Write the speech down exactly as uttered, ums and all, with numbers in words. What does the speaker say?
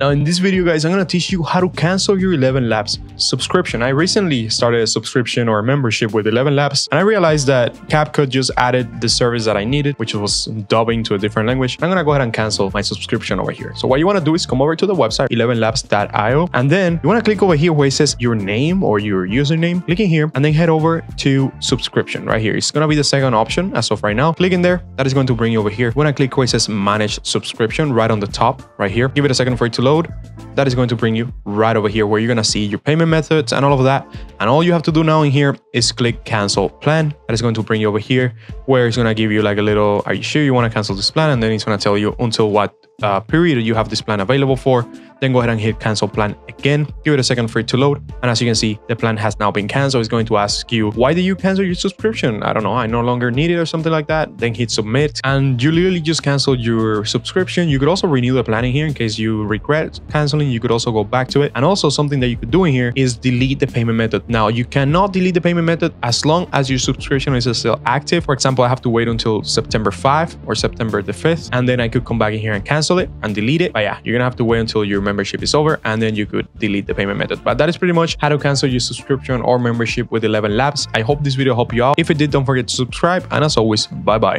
Now in this video guys, I'm going to teach you how to cancel your ElevenLabs subscription. I recently started a subscription or a membership with ElevenLabs and I realized that CapCut just added the service that I needed, which was dubbing to a different language. I'm going to go ahead and cancel my subscription over here. So what you want to do is come over to the website eleven labs dot i o and then you want to click over here where it says your name or your username. Click in here and then head over to subscription right here. It's going to be the second option as of right now. Click in there. That is going to bring you over here. You want to click where it says manage subscription right on the top right here. Give it a second for it to load. That is going to bring you right over here where you're going to see your payment methods and all of that, and all you have to do now in here is click cancel plan. That is going to bring you over here where it's going to give you like a little, are you sure you want to cancel this plan, and then it's going to tell you until what uh, period you have this plan available for. Then go ahead and hit cancel plan again. Give it a second for it to load, and as you can see, the plan has now been canceled. It's going to ask you, why did you cancel your subscription? I don't know, I no longer need it or something like that. Then hit submit and you literally just canceled your subscription. You could also renew the plan in here in case you regret canceling. You could also go back to it, and also something that you could do in here is delete the payment method. Now you cannot delete the payment method as long as your subscription is still active. For example, I have to wait until September fifth or September the fifth, and then I could come back in here and cancel it and delete it. But yeah, you're gonna have to wait until your membership is over, and then you could delete the payment method. But that is pretty much how to cancel your subscription or membership with ElevenLabs. I hope this video helped you out. If it did, don't forget to subscribe, and as always, bye bye.